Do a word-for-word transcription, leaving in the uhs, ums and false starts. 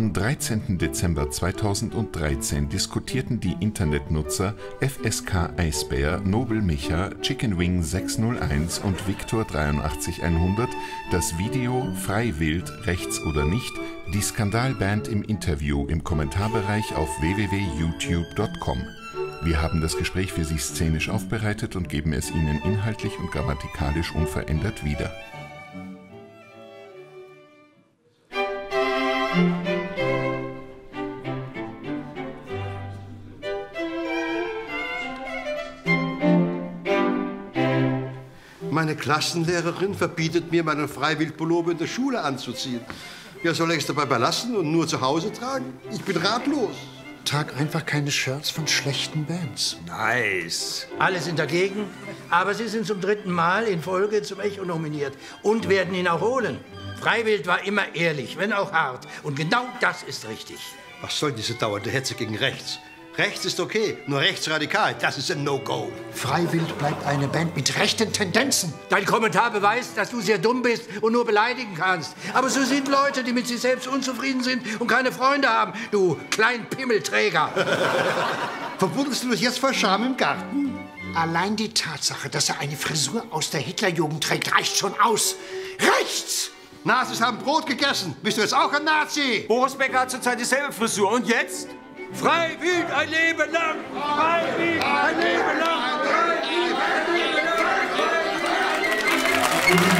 Am dreizehnten Dezember zweitausenddreizehn diskutierten die Internetnutzer F S K Eisbär, Nobelmicha, Chickenwing sechs null eins und Victor acht drei eins null null das Video Frei.Wild, rechts oder nicht, die Skandalband im Interview im Kommentarbereich auf w w w punkt youtube punkt com. Wir haben das Gespräch für Sie szenisch aufbereitet und geben es Ihnen inhaltlich und grammatikalisch unverändert wieder. Meine Klassenlehrerin verbietet mir, meinen Frei.Wild-Pullover in der Schule anzuziehen. Ja, soll ich es dabei belassen und nur zu Hause tragen? Ich bin ratlos. Trag einfach keine Shirts von schlechten Bands. Nice. Alle sind dagegen, aber sie sind zum dritten Mal in Folge zum Echo nominiert und werden ihn auch holen. Frei.Wild war immer ehrlich, wenn auch hart. Und genau das ist richtig. Was soll diese dauernde Hetze gegen rechts? Rechts ist okay, nur rechtsradikal, das ist ein No-Go. Frei.Wild bleibt eine Band mit rechten Tendenzen. Dein Kommentar beweist, dass du sehr dumm bist und nur beleidigen kannst. Aber so sind Leute, die mit sich selbst unzufrieden sind und keine Freunde haben, du Kleinpimmelträger. Verbuddelst du dich jetzt vor Scham im Garten? Allein die Tatsache, dass er eine Frisur aus der Hitlerjugend trägt, reicht schon aus. Rechts! Nazis haben Brot gegessen. Bist du jetzt auch ein Nazi? Boris Becker hat zurzeit dieselbe Frisur. Und jetzt? Frei.Wild ein Leben lang! Frei.Wild ein Leben lang! Frei.Wild ein Leben lang!